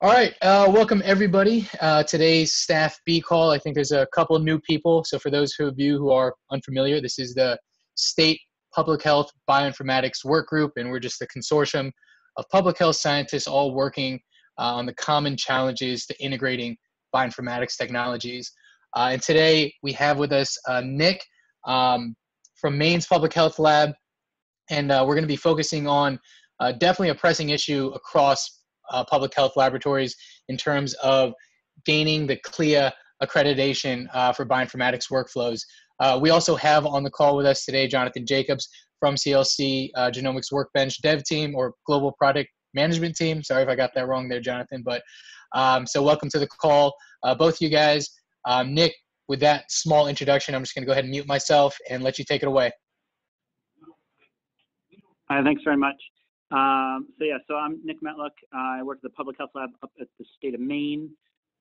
All right, welcome everybody. Today's Staph B call, I think there's a couple of new people. So for those of you who are unfamiliar, this is the State Public Health Bioinformatics Work Group, and we're just the consortium of public health scientists all working on the common challenges to integrating bioinformatics technologies. And today we have with us Nick from Maine's Public Health Lab, and we're gonna be focusing on definitely a pressing issue across public health laboratories in terms of gaining the CLIA accreditation for bioinformatics workflows. We also have on the call with us today Jonathan Jacobs from CLC Genomics Workbench Dev Team, or Global Product Management Team. Sorry if I got that wrong there, Jonathan. But so welcome to the call, both you guys. Nick, with that small introduction, I'm just going to go ahead and mute myself and let you take it away. Hi, thanks very much. So I'm Nick Matluk. I work at the Public Health Lab up at the state of Maine.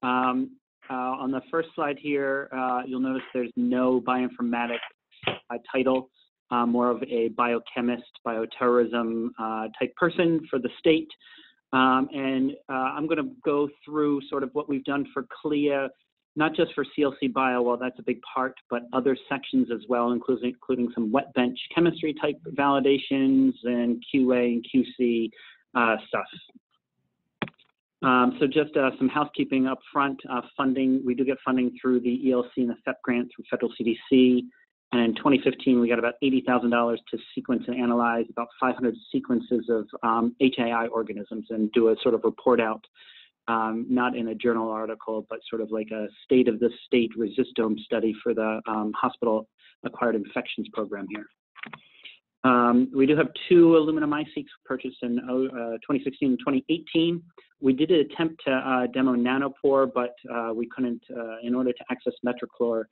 On the first slide here, you'll notice there's no bioinformatics title, more of a biochemist, bioterrorism type person for the state. I'm going to go through sort of what we've done for CLIA, not just for CLC Bio, well, that's a big part, but other sections as well, including some wet bench chemistry type validations and QA and QC stuff. So just some housekeeping up front. Funding, we do get funding through the ELC and the FEP grant through federal CDC. And in 2015, we got about $80,000 to sequence and analyze about 500 sequences of HAI organisms and do a sort of report out. Not in a journal article, but sort of like a state of the state resistome study for the hospital acquired infections program here. We do have two Illumina MySeqs purchased in 2016 and 2018. We did attempt to demo nanopore, but we couldn't, in order to access MetroCore,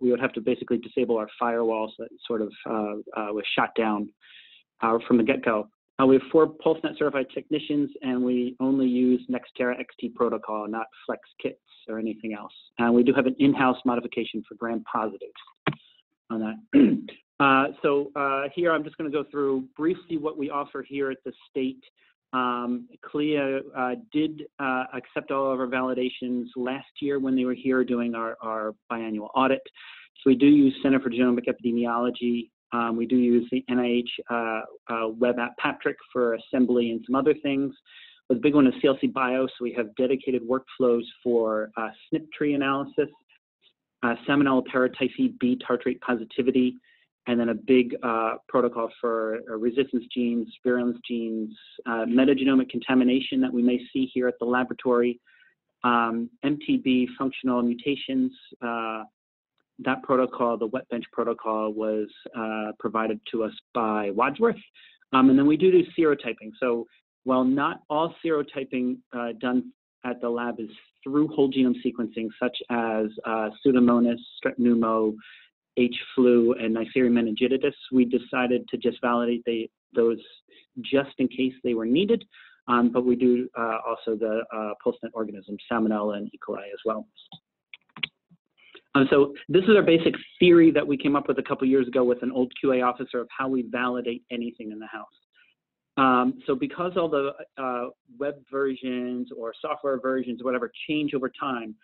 we would have to basically disable our firewall, so that it sort of was shot down from the get-go. We have four PulseNet certified technicians, and we only use Nextera XT protocol, not flex kits or anything else. We do have an in-house modification for gram-positives on that. Here I'm just going to go through briefly what we offer here at the state. CLIA did accept all of our validations last year when they were here doing our biannual audit. So we do use Center for Genomic Epidemiology. We do use the NIH web app Patrick for assembly and some other things. But the big one is CLC Bio, so we have dedicated workflows for SNP tree analysis, salmonella paratyphi B tartrate positivity, and then a big protocol for resistance genes, virulence genes, metagenomic contamination that we may see here at the laboratory, MTB functional mutations. That protocol, the wet bench protocol, was provided to us by Wadsworth. And then we do serotyping. So while not all serotyping done at the lab is through whole genome sequencing, such as Pseudomonas, strep pneumo, H-flu, and Neisseria meningitidis, we decided to just validate those just in case they were needed. But we do also the PulseNet organisms, Salmonella and E. coli as well. So this is our basic theory that we came up with a couple years ago with an old QA officer of how we validate anything in the house. So because all the web versions or software versions, whatever, change over time,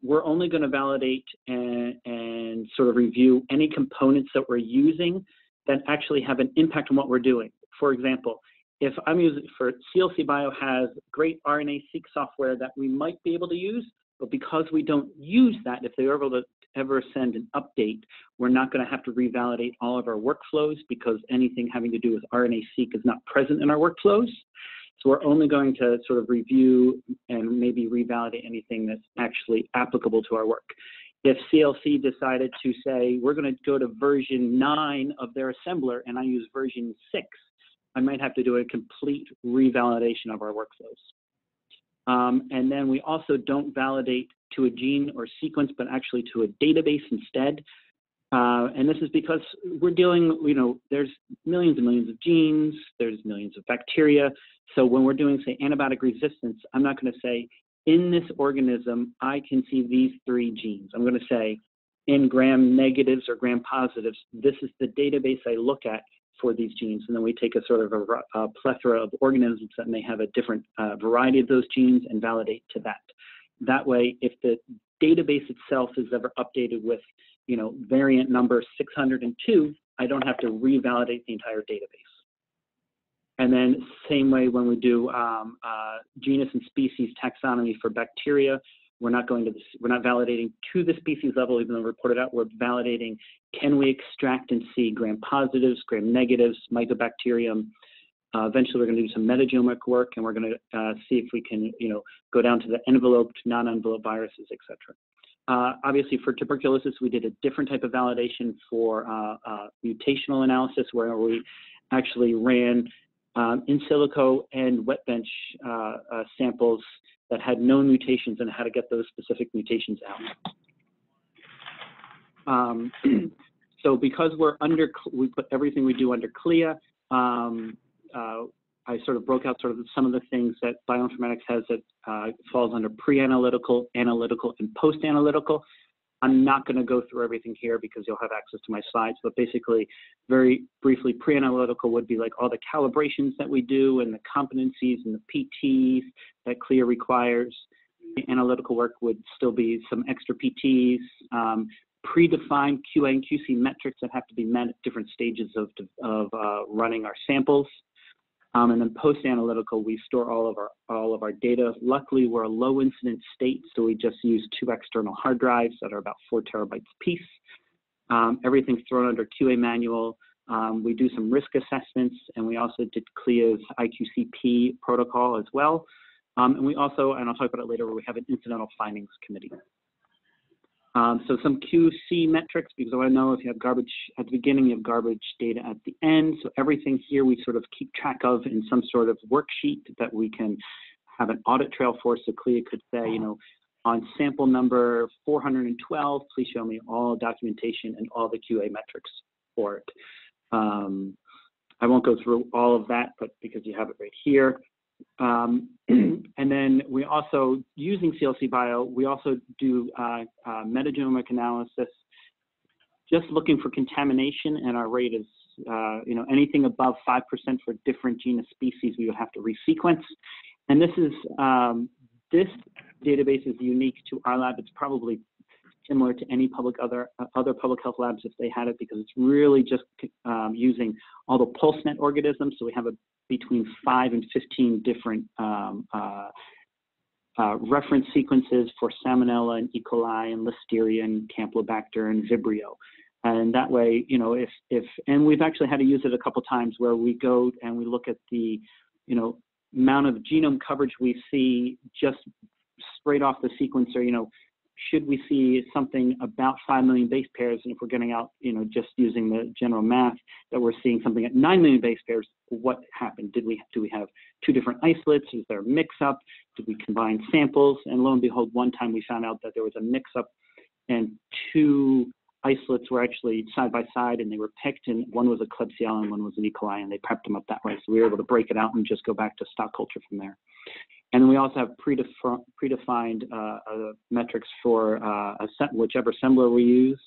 we're only going to validate and sort of review any components that we're using that actually have an impact on what we're doing. For example, if I'm using for CLC Bio has great RNA-seq software that we might be able to use, but because we don't use that, if they were able to ever send an update, we're not going to have to revalidate all of our workflows because anything having to do with RNA-seq is not present in our workflows. So we're only going to sort of review and maybe revalidate anything that's actually applicable to our work. If CLC decided to say, we're going to go to version 9 of their assembler and I use version 6, I might have to do a complete revalidation of our workflows. And then we also don't validate to a gene or sequence, but actually to a database instead. And this is because we're dealing, you know, there's millions and millions of genes, there's millions of bacteria. So when we're doing, say, antibiotic resistance, I'm not going to say, in this organism, I can see these 3 genes. I'm going to say, in gram negatives or gram positives, this is the database I look at. for these genes, and then we take a sort of a plethora of organisms that may have a different variety of those genes and validate to that. That way, if the database itself is ever updated with, you know, variant number 602, I don't have to revalidate the entire database. And then same way when we do genus and species taxonomy for bacteria, we're not validating to the species level, even though reported out. We're validating, can we extract and see gram-positives, gram-negatives, mycobacterium. Eventually, we're going to do some metagenomic work, and we're going to see if we can, you know, go down to the enveloped, non-enveloped viruses, etc. Obviously, for tuberculosis, we did a different type of validation for mutational analysis, where we actually ran in silico and wet bench samples that had known mutations and how to get those specific mutations out. So because we put everything we do under CLIA, I sort of broke out sort of some of the things that bioinformatics has that falls under pre-analytical, analytical, and post-analytical. I'm not going to go through everything here because you'll have access to my slides, but basically, very briefly, pre-analytical would be like all the calibrations that we do and the competencies and the PTs that CLIA requires. The analytical work would still be some extra PTs, predefined QA and QC metrics that have to be met at different stages of running our samples. And then post-analytical, we store all of our data. Luckily, we're a low incident state, so we just use 2 external hard drives that are about 4 terabytes apiece. Everything's thrown under QA manual. We do some risk assessments, and we also did CLIA's IQCP protocol as well. And we also, and I'll talk about it later, we have an incidental findings committee. So some QC metrics, because I want to know if you have garbage at the beginning, you have garbage data at the end. So everything here we sort of keep track of in some sort of worksheet that we can have an audit trail for. So CLIA could say, you know, on sample number 412, please show me all documentation and all the QA metrics for it. I won't go through all of that, but because you have it right here. And then we also, using CLC Bio, we also do metagenomic analysis, just looking for contamination, and our rate is, you know, anything above 5% for different genus species, we would have to resequence. And this is, this database is unique to our lab. It's probably similar to any other public health labs if they had it, because it's really just using all the PulseNet organisms. So we have between 5 and 15 different reference sequences for Salmonella and E. coli and Listeria and Campylobacter and Vibrio. And that way, you know, and we've actually had to use it a couple times where we go and we look at the, you know, amount of genome coverage we see just straight off the sequencer. You know, should we see something about 5 million base pairs, and if we're getting out, you know, just using the general math, that we're seeing something at 9 million base pairs, what happened? Do we have 2 different isolates? Is there a mix-up? Did we combine samples? And lo and behold, one time we found out that there was a mix-up, and 2 isolates were actually side by side, and they were picked, and one was a Klebsiella and one was an E. coli, and they prepped them up that way. So we were able to break it out and just go back to stock culture from there. And then we also have predefined metrics for whichever assembler we use,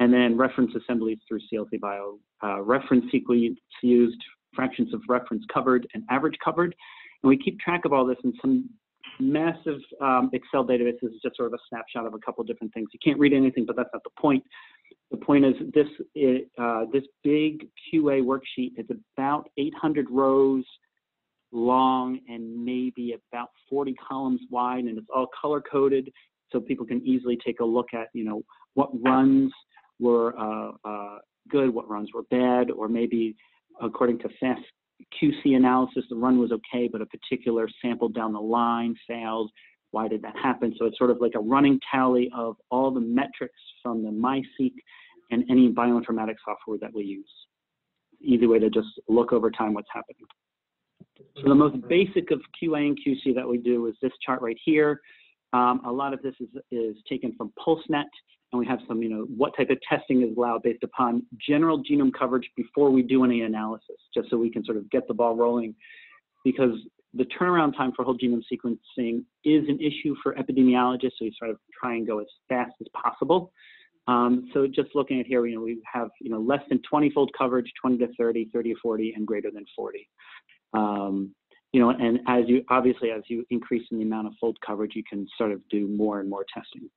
and then reference assemblies through CLC Bio. Reference sequence used, fractions of reference covered, and average covered. And we keep track of all this in some massive Excel database. This is just sort of a snapshot of a couple different things. You can't read anything, but that's not the point. The point is this big QA worksheet is about 800 rows long and maybe about 40 columns wide, and it's all color coded so people can easily take a look at, you know, what runs were good, what runs were bad, or maybe according to fast QC analysis the run was okay but a particular sample down the line failed. Why did that happen? So it's sort of like a running tally of all the metrics from the MySeq and any bioinformatics software that we use. Easy way to just look over time what's happening. So the most basic of QA and QC that we do is this chart right here. A lot of this is taken from PulseNet, and we have some, you know, what type of testing is allowed based upon general genome coverage before we do any analysis, just so we can sort of get the ball rolling, because the turnaround time for whole genome sequencing is an issue for epidemiologists, so we sort of try and go as fast as possible. So just looking at here, we have, less than 20-fold coverage, 20 to 30, 30 to 40, and greater than 40. And as you, obviously, as you increase in the amount of fold coverage, you can sort of do more and more testing.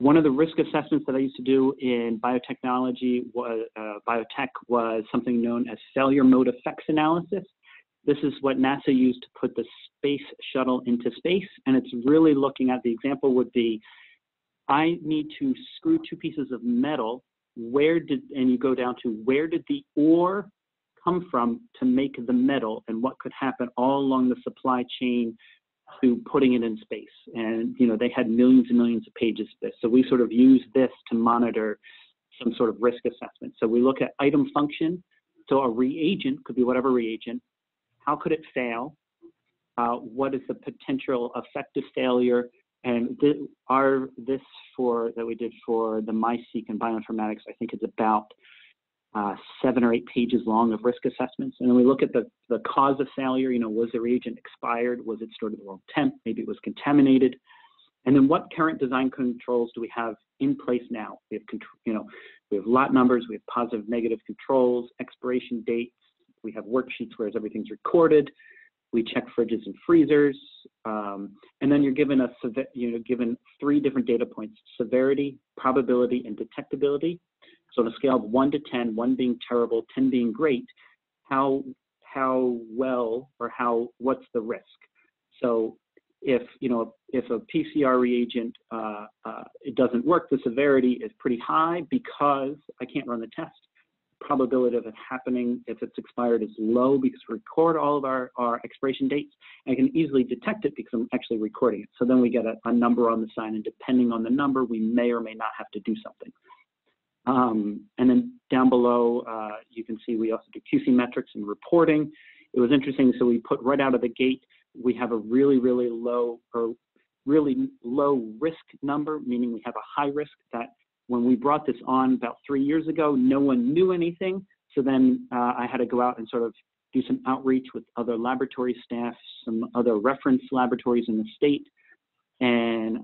One of the risk assessments that I used to do in biotechnology was, biotech was something known as failure mode effects analysis. This is what NASA used to put the space shuttle into space. And it's really looking at, the example would be, I need to screw two pieces of metal, and you go down to where did the ore come from to make the metal, and what could happen all along the supply chain to putting it in space. And they had millions and millions of pages of this. So we sort of use this to monitor some sort of risk assessment. So we look at item function. So a reagent could be whatever reagent. How could it fail? What is the potential effective failure? And that we did for the MySeq and bioinformatics, I think it's about 7 or 8 pages long of risk assessments. And then we look at the cause of failure. Was the reagent expired? Was it stored at the wrong temp? Maybe it was contaminated. And then what current design controls do we have in place now? We have we have lot numbers, we have positive, negative controls, expiration dates. We have worksheets where everything's recorded. We check fridges and freezers, and then you're given given 3 different data points: severity, probability, and detectability. So on a scale of 1 to 10, 1 being terrible, 10 being great, how well, or what's the risk? So if a PCR reagent it doesn't work, the severity is pretty high because I can't run the test. Probability of it happening if it's expired is low because we record all of our expiration dates, and I can easily detect it because I'm actually recording it. So then we get a number on the sign, and depending on the number, we may or may not have to do something. And then down below, you can see we also do QC metrics and reporting. It was interesting, so we put right out of the gate, we have a really low risk number, meaning we have a high risk that when we brought this on about 3 years ago, no one knew anything. So then I had to go out and sort of do some outreach with other laboratory staff, some other reference laboratories in the state, and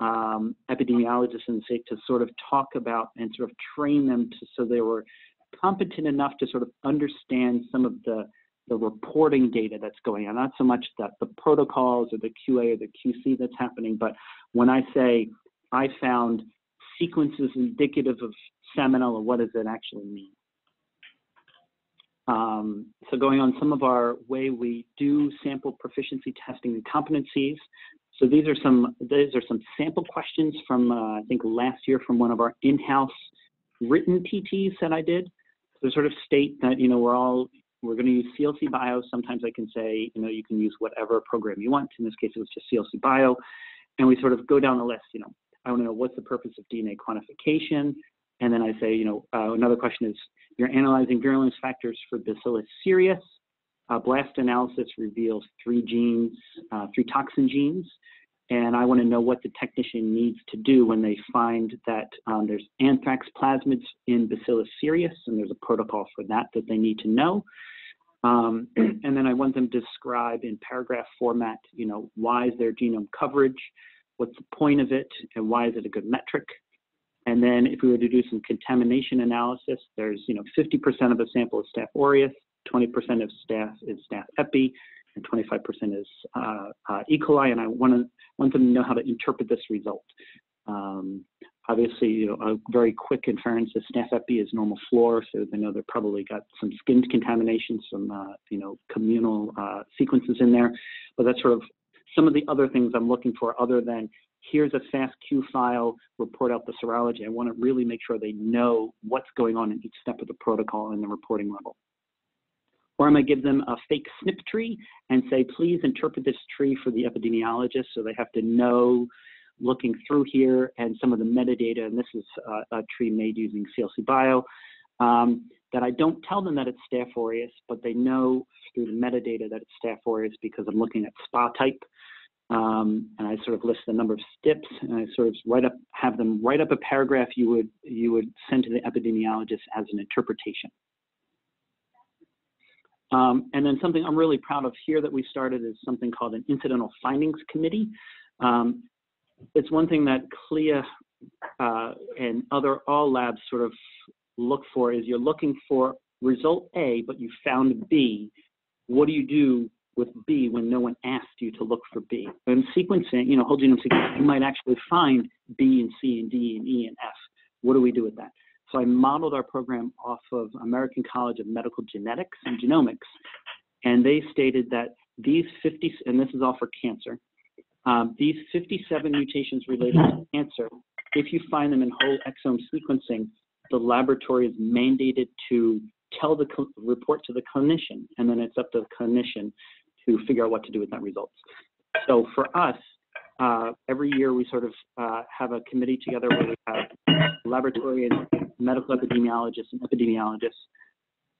epidemiologists in the state to sort of talk about and sort of train them so they were competent enough to sort of understand some of the reporting data that's going on. Not so much that the protocols or the QA or the QC that's happening, but when I say I found sequences indicative of salmonella, what does it actually mean? So going on some of our way we do sample proficiency testing and competencies. So these are some sample questions from I think last year from one of our in-house written PTs that I did. So sort of state that we're going to use CLC Bio. Sometimes I can say you can use whatever program you want. In this case, it was just CLC Bio, and we sort of go down the list. I want to know what's the purpose of DNA quantification, and then I say, another question is, you're analyzing virulence factors for Bacillus cereus. Blast analysis reveals 3 toxin genes, and I want to know what the technician needs to do when they find that there's anthrax plasmids in Bacillus cereus, and there's a protocol for that they need to know. And then I want them to describe in paragraph format, why is there genome coverage? What's the point of it, and why is it a good metric? And then if we were to do some contamination analysis, there's 50% of the sample is Staph aureus, 20% of Staph is Staph epi, and 25% is E. coli, and I want them to know how to interpret this result. Obviously, a very quick inference is Staph epi is normal floor, so they know they've probably got some skin contamination, some communal sequences in there, but that's sort of some of the other things I'm looking for other than here's a FASTQ file, report out the serology. I want to really make sure they know what's going on in each step of the protocol and the reporting level. Or I'm going to give them a fake SNP tree and say, please interpret this tree for the epidemiologist, so they have to know looking through here and some of the metadata, and this is a tree made using CLC Bio, that I don't tell them that it's Staph aureus, but they know through the metadata that it's Staph aureus because I'm looking at SPA type. And I sort of list the number of STIPs, and I sort of have them write up a paragraph you would send to the epidemiologist as an interpretation. And then something I'm really proud of here that we started is something called an incidental findings committee. It's one thing that CLIA and other all labs sort of look for is you're looking for result A, but you found B. What do you do with B when no one asked you to look for B? And sequencing, you know, whole genome sequencing, you might actually find B and C and D and E and F. What do we do with that? So I modeled our program off of American College of Medical Genetics and Genomics, and they stated that these 50, and this is all for cancer, these 57 mutations related to cancer, if you find them in whole exome sequencing, the laboratory is mandated to tell the report to the clinician, and then it's up to the clinician to figure out what to do with that results. So for us, every year we sort of have a committee together where we have laboratory and medical epidemiologists and epidemiologists,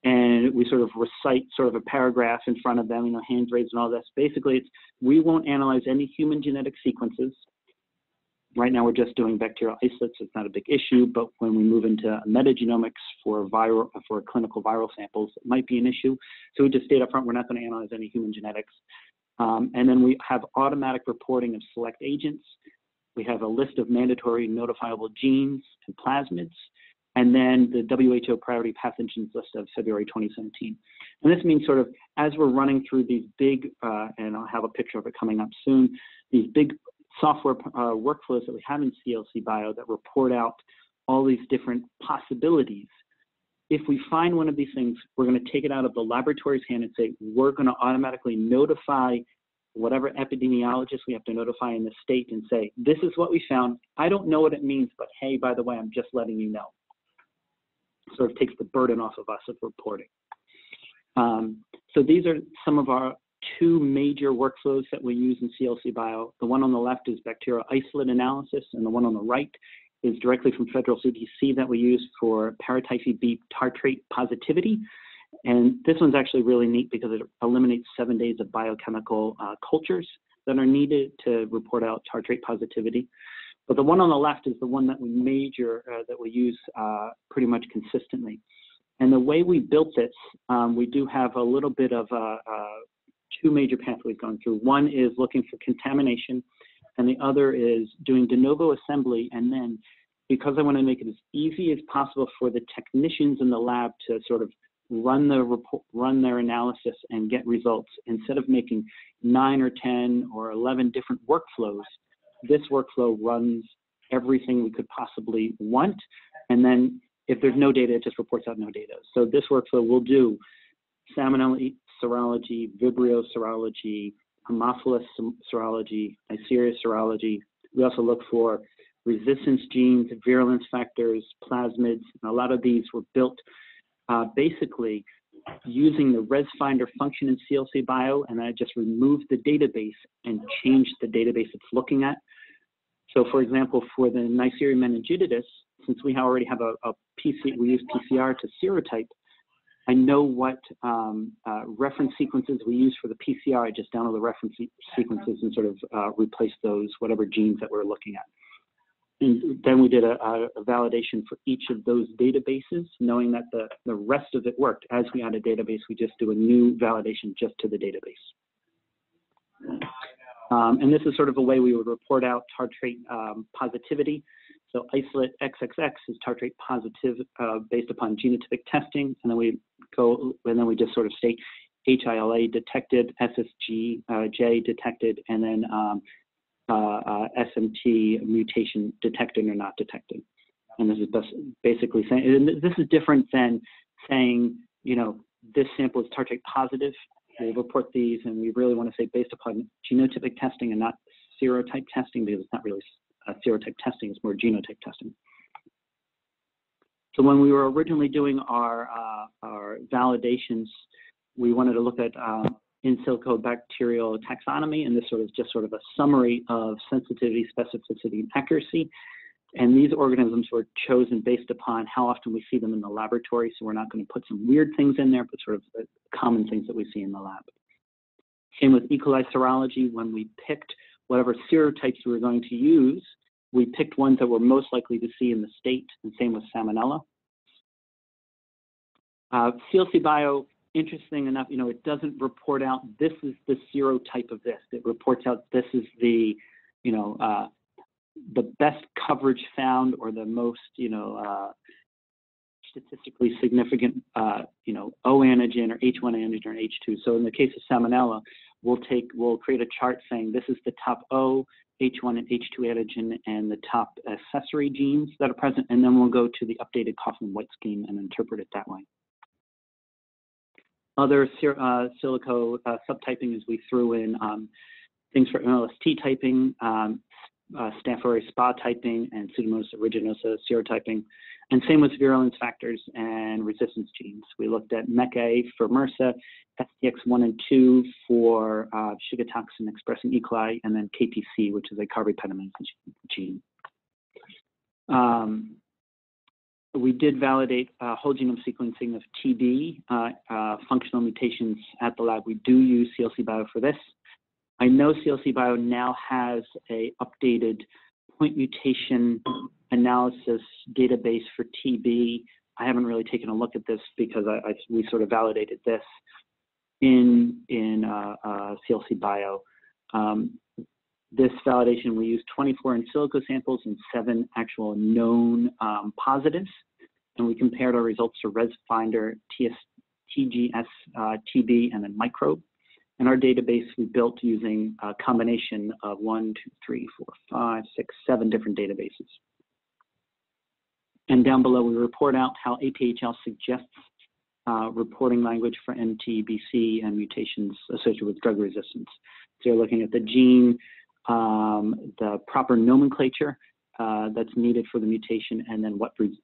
and we sort of recite sort of a paragraph in front of them, you know, hands raised and all this. Basically, it's we won't analyze any human genetic sequences. Right now, we're just doing bacterial isolates. It's not a big issue, but when we move into metagenomics for clinical viral samples, it might be an issue. So we just state up front, we're not going to analyze any human genetics. And then we have automatic reporting of select agents. We have a list of mandatory notifiable genes and plasmids, and then the WHO priority pathogens list of February 2017. And this means sort of as we're running through these big, and I'll have a picture of it coming up soon, these big software workflows that we have in CLC Bio that report out all these different possibilities. If we find one of these things, we're going to take it out of the laboratory's hand and say, we're going to automatically notify whatever epidemiologist we have to notify in the state and say, this is what we found. I don't know what it means, but hey, by the way, I'm just letting you know. Sort of takes the burden off of us of reporting. So these are some of our two major workflows that we use in CLC Bio. The one on the left is bacterial isolate analysis, and the one on the right is directly from federal CDC that we use for paratyphi B tartrate positivity. And this one's actually really neat because it eliminates 7 days of biochemical cultures that are needed to report out tartrate positivity. But the one on the left is the one that we use pretty much consistently. And the way we built this, we do have a little bit of two major pathways going through. One is looking for contamination, and the other is doing de novo assembly. And then, because I want to make it as easy as possible for the technicians in the lab to sort of run the report, run their analysis and get results, instead of making 9 or 10 or 11 different workflows, this workflow runs everything we could possibly want. And then if there's no data, it just reports out no data. So this workflow will do Salmonella serology, Vibrio serology, Haemophilus serology, Neisseria serology. We also look for resistance genes, virulence factors, plasmids, and a lot of these were built basically using the ResFinder function in CLC Bio, and I just removed the database and changed the database it's looking at. So for example, for the Neisseria meningitidis, since we already have we use PCR to serotype, I know what reference sequences we use for the PCR. I just download the reference sequences and sort of replace those, whatever genes that we're looking at. And then we did a validation for each of those databases, knowing that the rest of it worked. As we add a database, we just do a new validation just to the database. And this is sort of a way we would report out tartrate positivity. So isolate XXX is tartrate positive based upon genotypic testing, and then we go, and then we just sort of state HILA detected, SSG J detected, and then SMT mutation detected or not detected. And this is basically saying, and this is different than saying, you know, this sample is tartrate positive. We report these, and we really want to say based upon genotypic testing and not serotype testing, because it's not really serotype testing, is more genotype testing. So when we were originally doing our validations, we wanted to look at in silico bacterial taxonomy, and this sort of just sort of a summary of sensitivity, specificity, and accuracy. And these organisms were chosen based upon how often we see them in the laboratory, so we're not going to put some weird things in there, but sort of the common things that we see in the lab. Same with E. coli serology. When we picked whatever serotypes we were going to use, we picked ones that we're most likely to see in the state, and same with Salmonella. CLC Bio, interesting enough, you know, it doesn't report out, this is the serotype of this. It reports out, this is the, you know, the best coverage found, or the most, statistically significant, O antigen or H1 antigen or H2. So in the case of Salmonella, we'll create a chart saying this is the top O, H1 and H2 antigen, and the top accessory genes that are present, and then we'll go to the updated Kaufman-White scheme and interpret it that way. Other silico subtyping is we threw in things for MLST typing, Staph aureus SPA typing, and Pseudomonas aeruginosa serotyping. And same with virulence factors and resistance genes. We looked at MECA for MRSA, STX1 and 2 for sugar toxin expressing E. coli, and then KPC, which is a carbapenemase gene. We did validate whole genome sequencing of TB functional mutations at the lab. We do use CLC Bio for this. I know CLC Bio now has a updated point mutation analysis database for TB. I haven't really taken a look at this because we sort of validated this in CLC Bio. This validation, we used 24 in silico samples and 7 actual known positives, and we compared our results to ResFinder, TGS, TB, and then microbe. And our database we built using a combination of 7 different databases. And down below, we report out how APHL suggests reporting language for MTBC and mutations associated with drug resistance. So you're looking at the gene, the proper nomenclature that's needed for the mutation, and then what the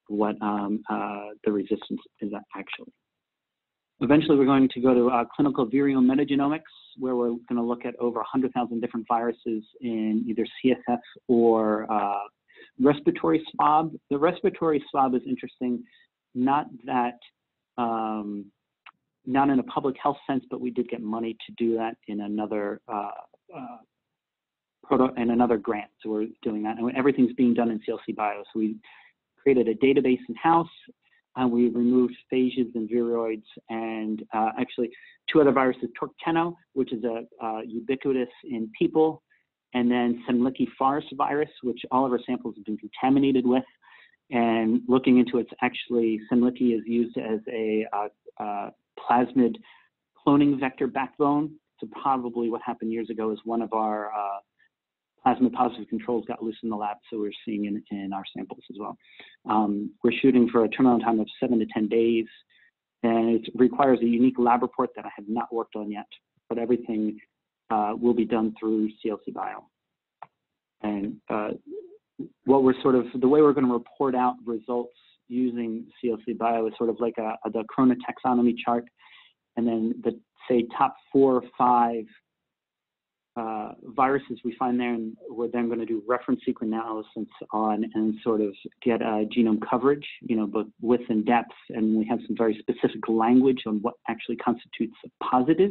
resistance is actually. Eventually, we're going to go to clinical virial metagenomics, where we're going to look at over 100,000 different viruses in either CSF or respiratory swab. The respiratory swab is interesting, not that not in a public health sense, but we did get money to do that in another another grant, so we're doing that, and everything's being done in CLC Bio. So we created a database in house. We removed phages and viroids, and actually 2 other viruses, Torcteno, which is ubiquitous in people, and then Semlicki-Farris virus, which all of our samples have been contaminated with. And looking into it, actually Semlicki is used as a plasmid cloning vector backbone. So probably what happened years ago is one of our plasmid positive controls got loose in the lab, so we're seeing in our samples as well. We're shooting for a turnaround time of 7 to 10 days, and it requires a unique lab report that I have not worked on yet, but everything will be done through CLC Bio. And the way we're going to report out results using CLC Bio is sort of like the Corona taxonomy chart, and then the, say, top 4 or 5 viruses we find there, and we're then going to do reference sequence analysis on and sort of get genome coverage, both width and depth, and we have some very specific language on what actually constitutes a positive.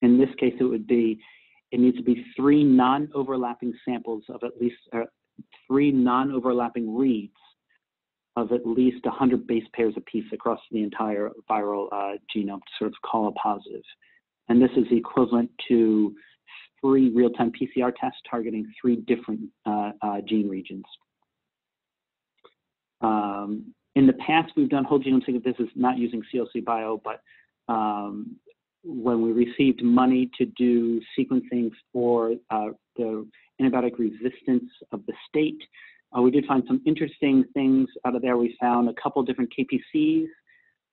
In this case, it needs to be 3 non-overlapping samples of at least 3 non-overlapping reads of at least 100 base pairs apiece across the entire viral genome to sort of call a positive. And this is equivalent to 3 real-time PCR tests targeting 3 different gene regions. In the past, we've done whole genome sequencing. This is not using CLC Bio, but when we received money to do sequencing for the antibiotic resistance of the state, we did find some interesting things out of there. We found a couple different KPCs,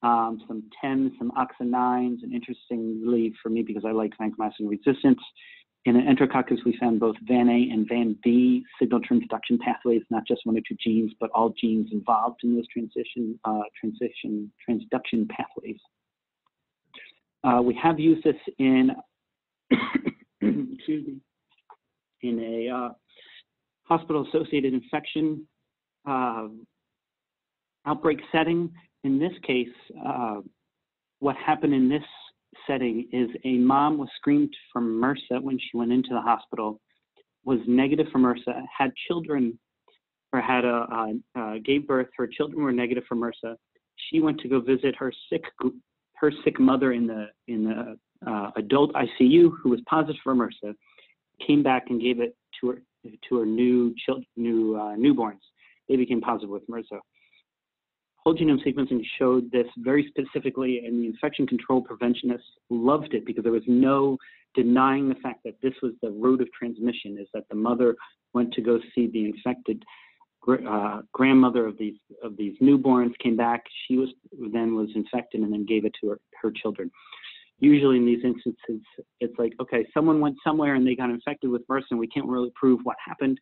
some TEMs, some OXA9s, and interestingly for me, because I like vancomycin resistance, in an enterococcus, we found both VanA and VanB signal transduction pathways, not just 1 or 2 genes, but all genes involved in those transduction pathways. We have used this in, excuse me, in a hospital-associated infection outbreak setting. In this case, what happened in this setting is a mom was screened for MRSA when she went into the hospital, was negative for MRSA, had children, or had gave birth. Her children were negative for MRSA. She went to go visit her sick mother in the adult ICU, who was positive for MRSA. Came back and gave it to her to her newborns. They became positive with MRSA. Whole genome sequencing showed this very specifically, and the infection control preventionists loved it because there was no denying the fact that this was the route of transmission, is that the mother went to go see the infected grandmother of these newborns, came back, she was infected, and then gave it to her children. Usually in these instances, it's like, okay, someone went somewhere and they got infected with MRSA, and we can't really prove what happened.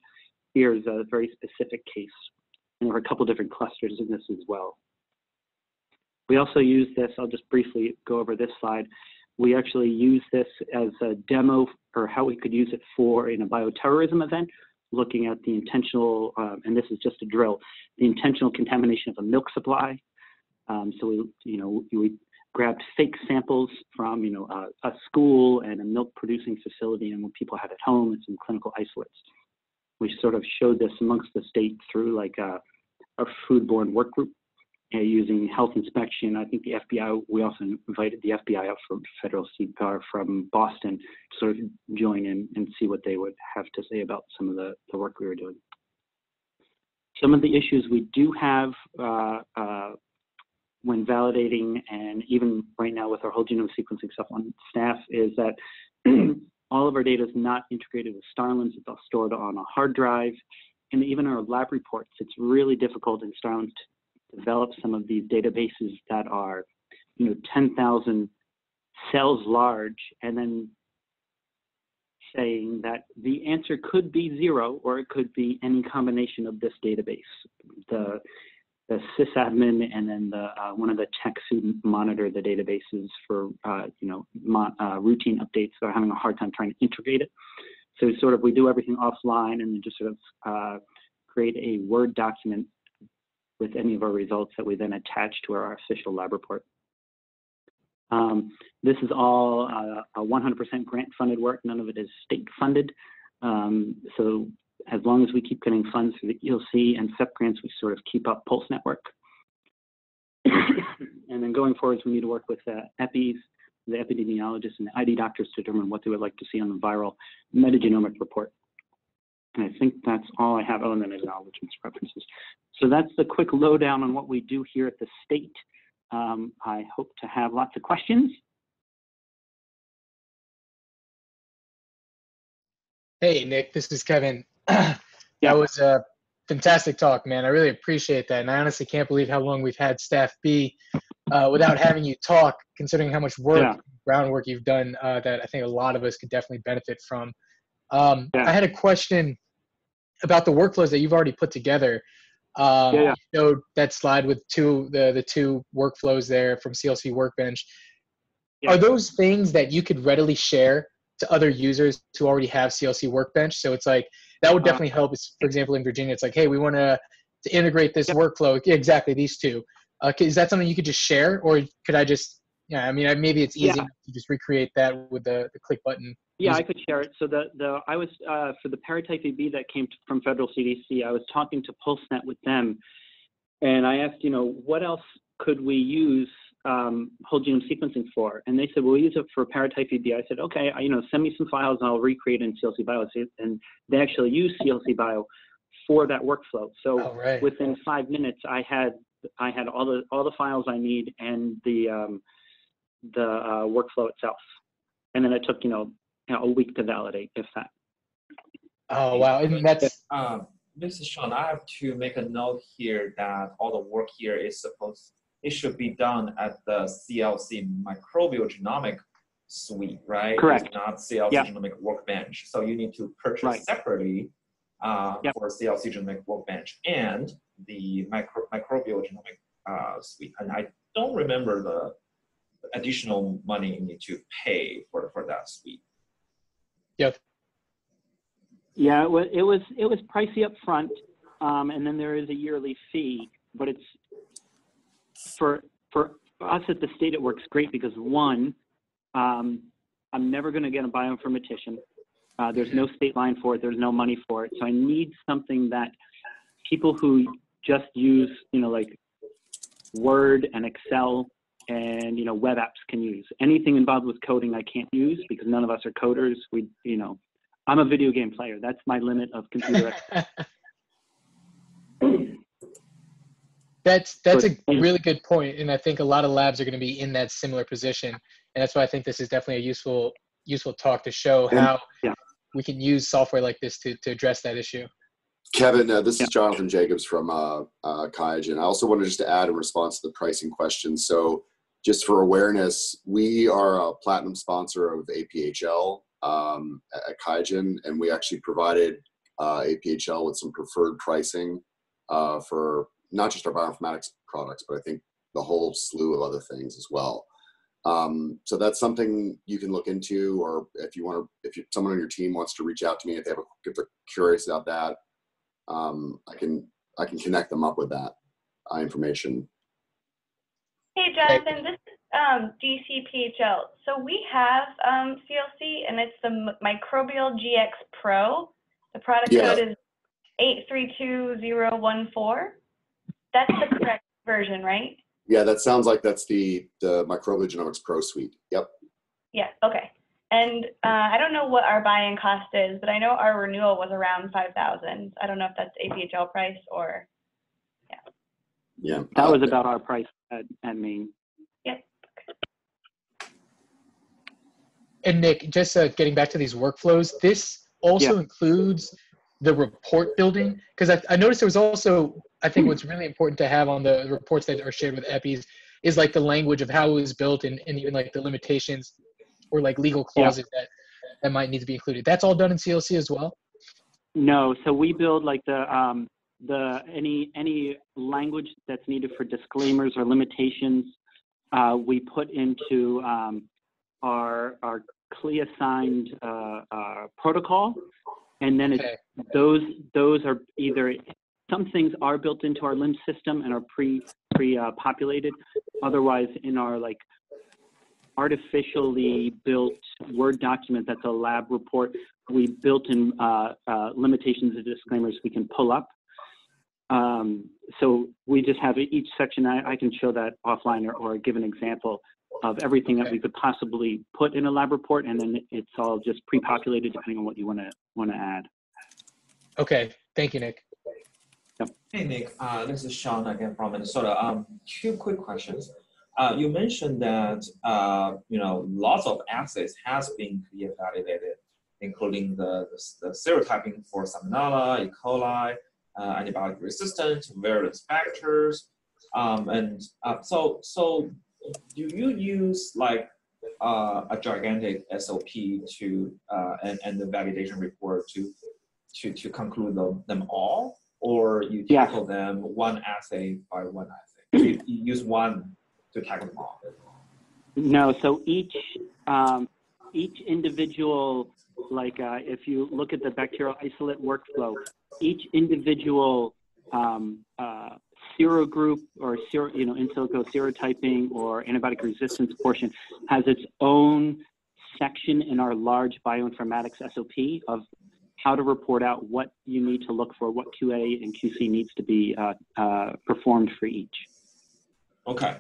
Here's a very specific case. And there were a couple different clusters in this as well. We also use this, I'll just briefly go over this slide. We actually use this as a demo for how we could use it for in a bioterrorism event, looking at the intentional, and this is just a drill, the intentional contamination of a milk supply. So we grabbed fake samples from a school and a milk producing facility and what people had at home and some clinical isolates. We sort of showed this amongst the state through like a foodborne work group using health inspection. I think the FBI, we also invited the FBI up from federal CPR from Boston to sort of join in and see what they would have to say about some of the work we were doing. Some of the issues we do have when validating, and even right now with our whole genome sequencing stuff on staff, is that all of our data is not integrated with Starlins. It's all stored on a hard drive. And even our lab reports, it's really difficult in Starlins to develop some of these databases that are 10,000 cells large, and then saying that the answer could be 0 or it could be any combination of this database. The sysadmin and then the one of the techs who monitor the databases for routine updates are having a hard time trying to integrate it. So we do everything offline and then just create a Word document with any of our results that we then attach to our official lab report. This is all 100% grant funded work. None of it is state funded. So as long as we keep getting funds through the ELC and SEP grants, we sort of keep up Pulse Network. And then going forwards, we need to work with the EPIs, the epidemiologists, and the ID doctors to determine what they would like to see on the viral metagenomic report. And I think that's all I have. Oh, and then acknowledgements, references. So that's the quick lowdown on what we do here at the state. I hope to have lots of questions. Hey, Nick, this is Kevin. That was a fantastic talk, man. I really appreciate that. And I honestly can't believe how long we've had Staph B without having you talk, considering how much work, groundwork you've done that I think a lot of us could definitely benefit from. I had a question about the workflows that you've already put together. You showed that slide with the two workflows there from CLC Workbench. Yeah. Are those things that you could readily share to other users who already have CLC Workbench? So it's like, that would definitely help. For example, in Virginia, it's like, hey, we want to integrate this workflow. Exactly, these two. Is that something you could just share? Or could I just, maybe it's easy to just recreate that with the click button. Yeah, I could share it. So I was, for the paratyphi B that came from federal CDC, I was talking to PulseNet with them. And I asked, what else could we use whole genome sequencing for? And they said, we'll use it for paratyphi B. I said, okay, send me some files and I'll recreate it in CLC Bio. And they actually use CLC Bio for that workflow. So within 5 minutes, I had all the files I need and the workflow itself. And then it took a week to validate, if that. Oh wow! And that's this is Sean. I have to make a note here that all the work here is supposed. It should be done at the CLC microbial genomic suite, right? Correct. It's not CLC genomic workbench. So you need to purchase separately for CLC genomic workbench and the microbial genomic suite. And I don't remember the additional money you need to pay for that suite. Yep. Yeah, it was pricey up front, and then there is a yearly fee, but it's. For us at the state, it works great because one, I'm never going to get a bioinformatician. There's no state line for it. There's no money for it. So I need something that people who just use, like Word and Excel and, web apps can use. Anything involved with coding I can't use because none of us are coders. We, I'm a video game player. That's my limit of computer. That's a really good point, and I think a lot of labs are going to be in that similar position, and that's why I think this is definitely a useful talk to show how we can use software like this to address that issue. Kevin, this is Jonathan Jacobs from Qiagen. I also wanted just to add in response to the pricing question. So just for awareness, we are a platinum sponsor of APHL at Qiagen, and we actually provided APHL with some preferred pricing for not just our bioinformatics products, but I think the whole slew of other things as well. So that's something you can look into, or if you want to, if someone on your team wants to reach out to me, if they're curious about that, I can connect them up with that information. Hey, Jonathan, this is DCPHL. So we have CLC, and it's the Microbial GX Pro. The product code is 832014. That's the correct version, right? Yeah, that sounds like that's the Microbial Genomics Pro suite. Yep. Yeah, okay. And I don't know what our buy-in cost is, but I know our renewal was around $5,000. I don't know if that's APHL price or, yeah. That was about our price at Maine. Yep. And Nick, just getting back to these workflows, this also includes the report building, because I noticed there was also, I think what's really important to have on the reports that are shared with EPIs is like the language of how it was built and even like the limitations or like legal clauses that might need to be included. That's all done in CLC as well? No, so we build like the any language that's needed for disclaimers or limitations, we put into our CLIA signed protocol, and then it's, those are either, some things are built into our LIMS system and are pre-populated. Otherwise, in our like artificially built Word document that's a lab report, we built in limitations and disclaimers we can pull up. So we just have each section. I can show that offline or give an example of everything that we could possibly put in a lab report, and then it's all just pre-populated depending on what you want to add. Okay, thank you, Nick. Yep. Hey Nick, this is Sean again from Minnesota. Two quick questions. You mentioned that you know, lots of assays has been validated, including the serotyping for Salmonella, E. coli, antibiotic resistance, various factors, and so do you use like a gigantic SOP to and the validation report to conclude them all? Or you tackle them one assay by one assay? You use one to tackle them all? No, so each individual, like if you look at the bacterial isolate workflow, each individual serogroup or in silico serotyping or antibiotic resistance portion has its own section in our large bioinformatics SOP of how to report out what you need to look for, what QA and QC needs to be performed for each. Okay,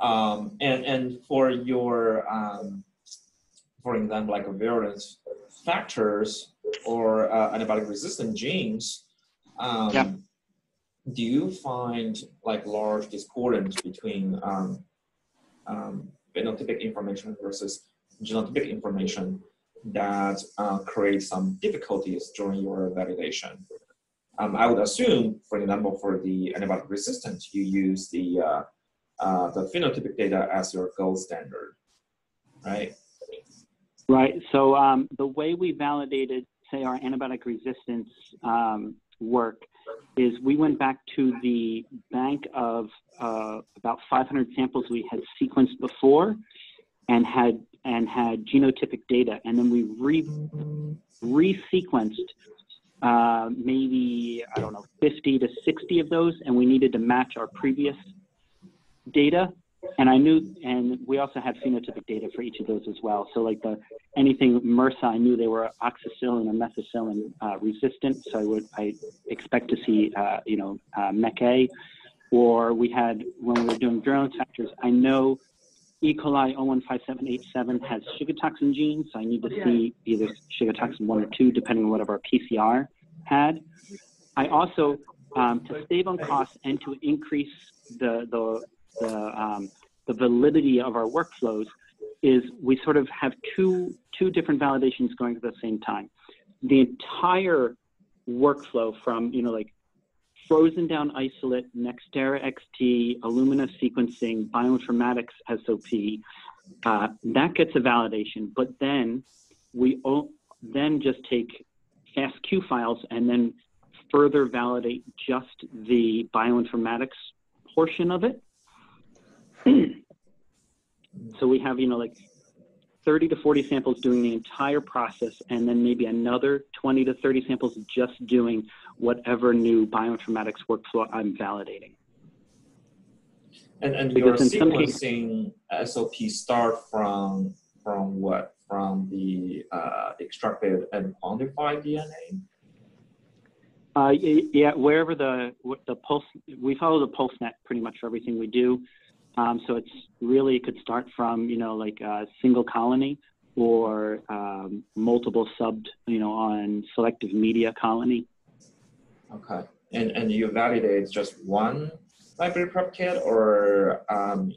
and for your, for example, like variance factors or antibiotic-resistant genes, do you find like large discordance between phenotypic information versus genotypic information that create some difficulties during your validation? I would assume, for example, for the antibiotic resistance, you use the phenotypic data as your gold standard, right? Right. So the way we validated, say, our antibiotic resistance work is we went back to the bank of about 500 samples we had sequenced before and had genotypic data, and then we resequenced maybe, I don't know, 50 to 60 of those, and we needed to match our previous data. And we also had phenotypic data for each of those as well. So like anything MRSA, I knew they were oxacillin or methicillin resistant, so I expect to see MEC A. Or we had, when we were doing variance factors, I know E. coli 015787 has sugar toxin genes, so I need to see either sugar toxin 1 or 2, depending on whatever PCR had. I also, to save on costs and to increase the validity of our workflows, is we sort of have two different validations going at the same time. The entire workflow from, you know, like frozen down isolate, Nextera XT, Illumina sequencing, bioinformatics SOP, that gets a validation. But then we then just take FASTQ files and then further validate just the bioinformatics portion of it. So we have, you know, like 30 to 40 samples doing the entire process, and then maybe another 20 to 30 samples just doing whatever new bioinformatics workflow I'm validating. And your sequencing SOP start from what? From the extracted and quantified DNA? Yeah, wherever the pulse, we follow the PulseNet pretty much for everything we do. So it's really, it could start from, you know, like a single colony or multiple subbed, you know, on selective media colony. Okay. And you validate just one library prep kit, or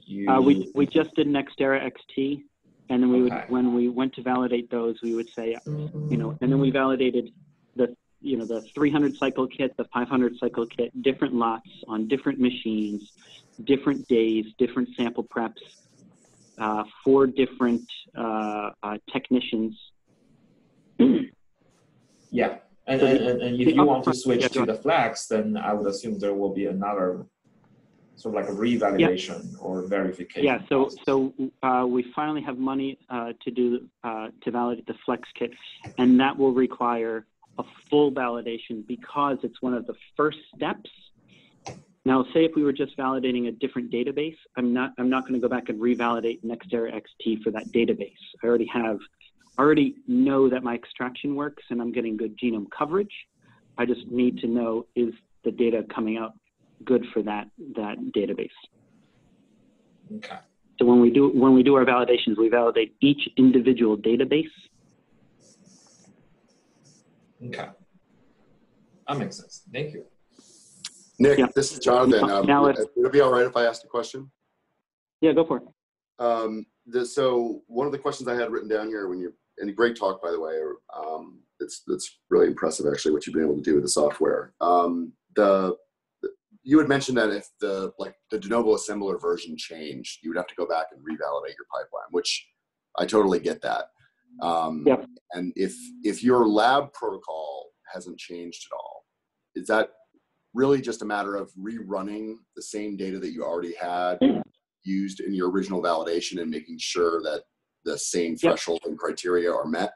you? We just did Nextera XT, and then we would, when we went to validate those, we would say, you know, and then we validated the, you know, the 300 cycle kit, the 500 cycle kit, different lots on different machines, different days, different sample preps, for different technicians. Yeah, and if you want to switch to the flex, then I would assume there will be another sort of like a revalidation or verification. Yeah, so process. We finally have money to validate the flex kit, and that will require a full validation because it's one of the first steps. Now, say if we were just validating a different database, I'm not going to go back and revalidate Nextera XT for that database. I already know that my extraction works and I'm getting good genome coverage. I just need to know, is the data coming out good for that database? Okay. So when we do our validations, we validate each individual database. Okay. That makes sense. Thank you. Nick, this is Jonathan. Now it'll be all right if I ask a question? Yeah, go for it. So one of the questions I had written down here when you, and a great talk, by the way, it's really impressive actually what you've been able to do with the software. You had mentioned that if the de novo assembler version changed, you would have to go back and revalidate your pipeline, which I totally get that. And if your lab protocol hasn't changed at all, is that really just a matter of rerunning the same data that you already had used in your original validation and making sure that the same threshold and criteria are met?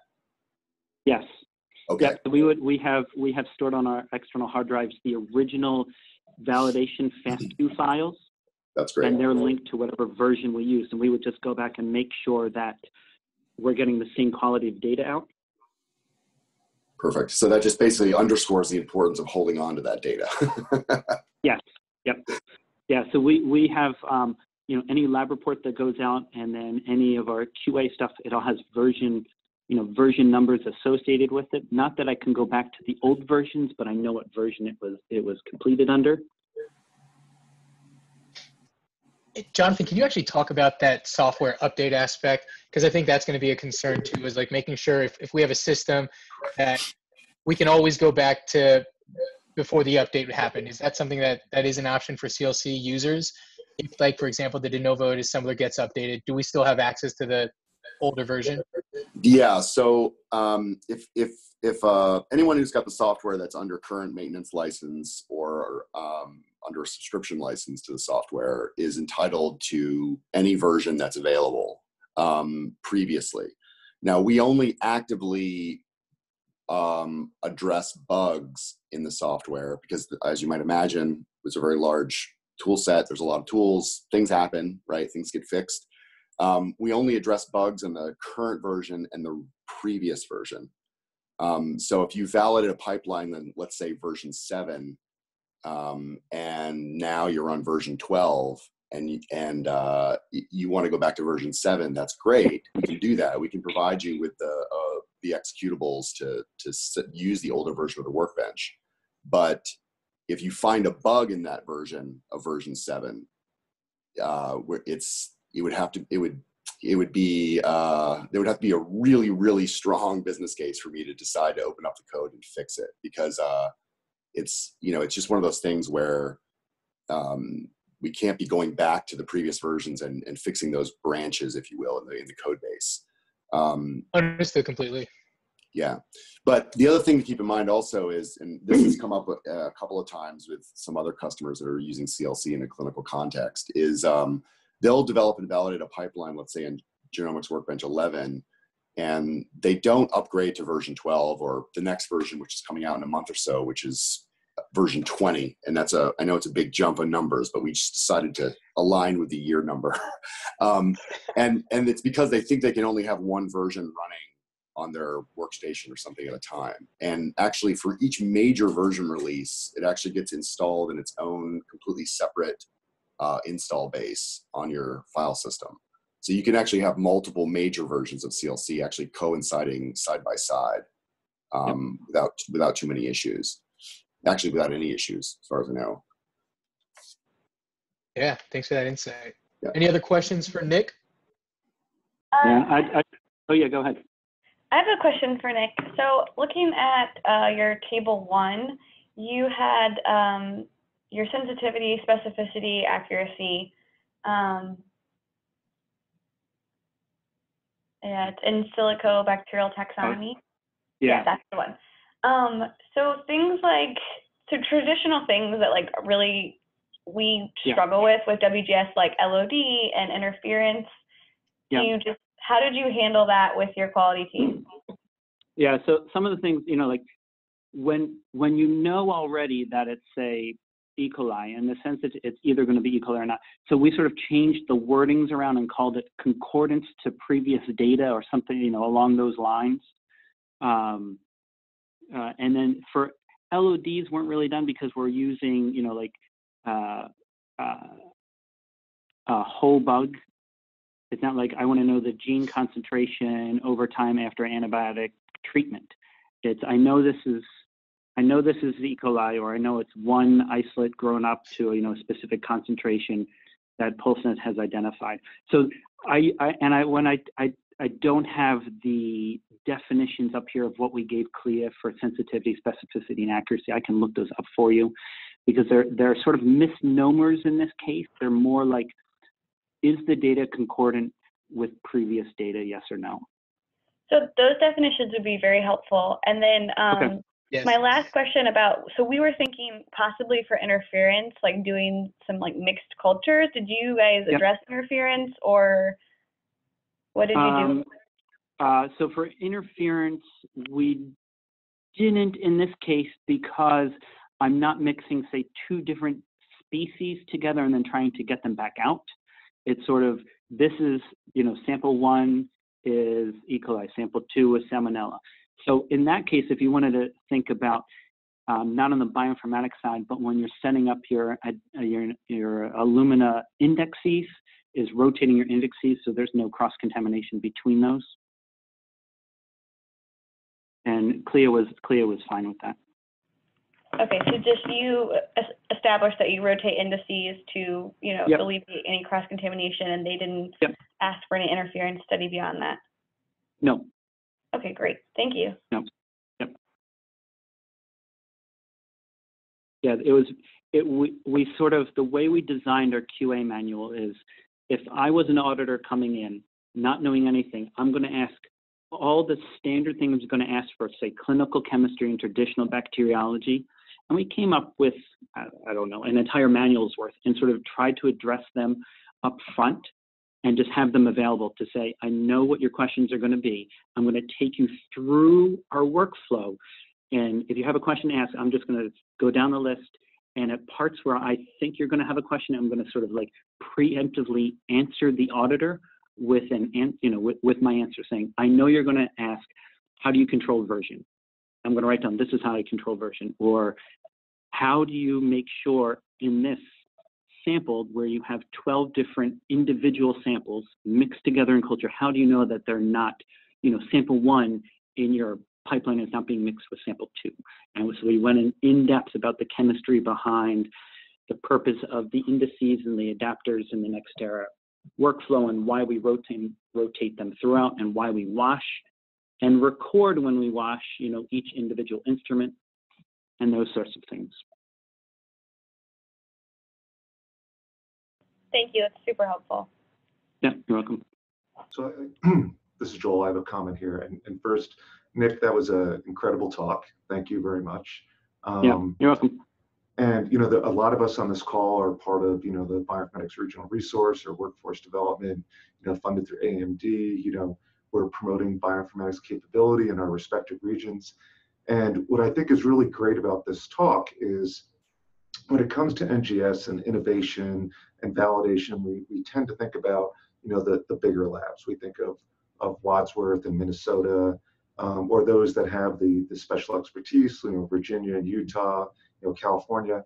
Yes. Okay. Yes. We have stored on our external hard drives the original validation FASTQ files. That's great. And they're linked to whatever version we use, and we would just go back and make sure that we're getting the same quality of data out. Perfect. So that just basically underscores the importance of holding on to that data. Yes. Yep. Yeah. So we have, you know, any lab report that goes out, and then any of our QA stuff, it all has version numbers associated with it. Not that I can go back to the old versions, but I know what version it was completed under. Jonathan, can you actually talk about that software update aspect? Because I think that's going to be a concern too, is like making sure if we have a system that we can always go back to before the update happened. Is that something that is an option for CLC users? If, like, for example, the de novo assembler gets updated, do we still have access to the older version? Yeah, so if anyone who's got the software that's under current maintenance license or under a subscription license to the software is entitled to any version that's available previously. Now, we only actively address bugs in the software because, as you might imagine, it's a very large tool set. There's a lot of tools. Things happen, right? Things get fixed. We only address bugs in the current version and the previous version. So if you validate a pipeline, then let's say version 7, and now you're on version 12, and you want to go back to version 7, that's great. We can do that. We can provide you with the executables to use the older version of the workbench. But if you find a bug in that version of version 7, where there would have to be a really, really strong business case for me to decide to open up the code and fix it, because it's just one of those things where we can't be going back to the previous versions and fixing those branches, if you will, in the code base. Understood completely. Yeah. But the other thing to keep in mind also is, and this has come up a couple of times with some other customers that are using CLC in a clinical context, is they'll develop and validate a pipeline, let's say in Genomics Workbench 11, and they don't upgrade to version 12 or the next version, which is coming out in a month or so, which is version 20. And that's I know it's a big jump in numbers, but we just decided to align with the year number. And it's because they think they can only have one version running on their workstation or something at a time. And actually for each major version release, it actually gets installed in its own completely separate install base on your file system. So you can actually have multiple major versions of CLC actually coinciding side by side without too many issues. Actually, without any issues, as far as I know. Yeah, thanks for that insight. Yeah. Any other questions for Nick? Go ahead. I have a question for Nick. So looking at your table 1, you had your sensitivity, specificity, accuracy. Yeah, it's in silico bacterial taxonomy. Yeah, that's the one. So things like, so traditional things that like really we struggle with WGS, like LOD and interference. Yeah. How did you handle that with your quality team? Yeah. So some of the things, like when you know already that it's a E. coli, in the sense that it's either going to be E. coli or not. So we sort of changed the wordings around and called it concordance to previous data or something, along those lines. And then for LODs weren't really done because we're using, a whole bug. It's not like I want to know the gene concentration over time after antibiotic treatment. It's, I know this is E. coli, or I know it's one isolate grown up to, a specific concentration that PulseNet has identified. So I don't have the definitions up here of what we gave CLIA for sensitivity, specificity, and accuracy. I can look those up for you, because they're sort of misnomers in this case. They're more like, is the data concordant with previous data, yes or no? So those definitions would be very helpful. And then okay. Yes. My last question about, so we were thinking possibly for interference, like doing some like mixed cultures. Did you guys address interference, or what did you do? So for interference, we didn't in this case, because I'm not mixing, say, two different species together and then trying to get them back out. It's sort of, this is, sample 1 is E. coli, sample 2 is Salmonella. So in that case, if you wanted to think about, not on the bioinformatics side, but when you're setting up your Illumina indexes, is rotating your indexes so there's no cross-contamination between those. And CLIA was fine with that. Okay, so just you establish that you rotate indices to, alleviate any cross-contamination, and they didn't ask for any interference study beyond that? No. Okay, great. Thank you. No. Yep. Yeah, we sort of, the way we designed our QA manual is, if I was an auditor coming in, not knowing anything, I'm going to ask all the standard things I'm going to ask for, say, clinical chemistry and traditional bacteriology. And we came up with, I don't know, an entire manual's worth, and sort of tried to address them up front and just have them available to say, I know what your questions are going to be. I'm going to take you through our workflow. And if you have a question to ask, I'm just going to go down the list. And at parts where I think you're going to have a question, I'm going to sort of like preemptively answer the auditor with with my answer, saying, I know you're going to ask, how do you control version? I'm going to write down, this is how I control version, or how do you make sure in this sampled where you have 12 different individual samples mixed together in culture, how do you know that they're not, you know, sample one in your pipeline is not being mixed with sample two? And so we went in depth about the chemistry behind the purpose of the indices and the adapters in the Nextera workflow, and why we rotate them throughout, and why we wash and record when we wash, you know, each individual instrument and those sorts of things. Thank you. That's super helpful. Yeah, you're welcome. So this is Joel. I have a comment here. And first, Nick, that was an incredible talk. Thank you very much. Yeah, you're welcome. And, you know, a lot of us on this call are part of, you know, the Bioinformatics Regional Resource or Workforce Development, you know, funded through AMD. You know, we're promoting bioinformatics capability in our respective regions. And what I think is really great about this talk is when it comes to NGS and innovation and validation, we tend to think about, you know, the bigger labs. We think of Wadsworth and Minnesota, or those that have the special expertise, you know, Virginia and Utah, you know, California.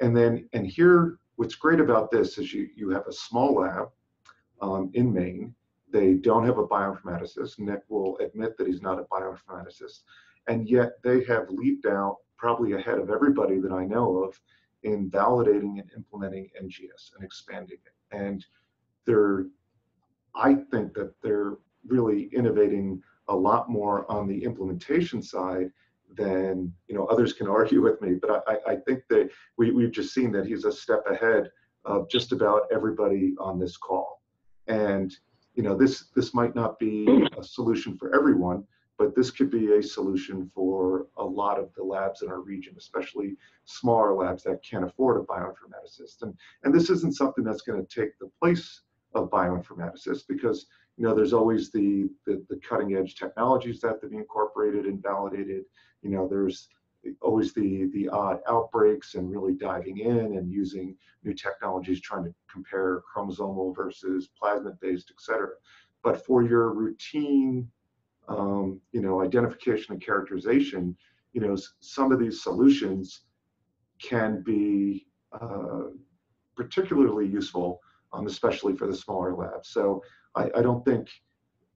And here, what's great about this is you have a small lab in Maine. They don't have a bioinformaticist. Nick will admit that he's not a bioinformaticist. And yet they have leaped out probably ahead of everybody that I know of in validating and implementing NGS and expanding it. And I think that they're really innovating a lot more on the implementation side than, you know, others can argue with me, but I think that we've just seen that he's a step ahead of just about everybody on this call. And, you know, this might not be a solution for everyone, but this could be a solution for a lot of the labs in our region, especially smaller labs that can't afford a bioinformaticist. And this isn't something that's going to take the place of bioinformaticists, because, you know, there's always the cutting edge technologies that have to be incorporated and validated. You know, there's always the odd outbreaks and really diving in and using new technologies, trying to compare chromosomal versus plasmid-based, et cetera. But for your routine, you know, identification and characterization, you know, some of these solutions can be particularly useful, especially for the smaller labs. So I don't think